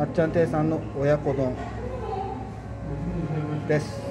まっちゃん亭さんの親子丼です。